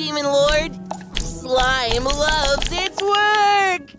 Demon Lord. Slime loves its work.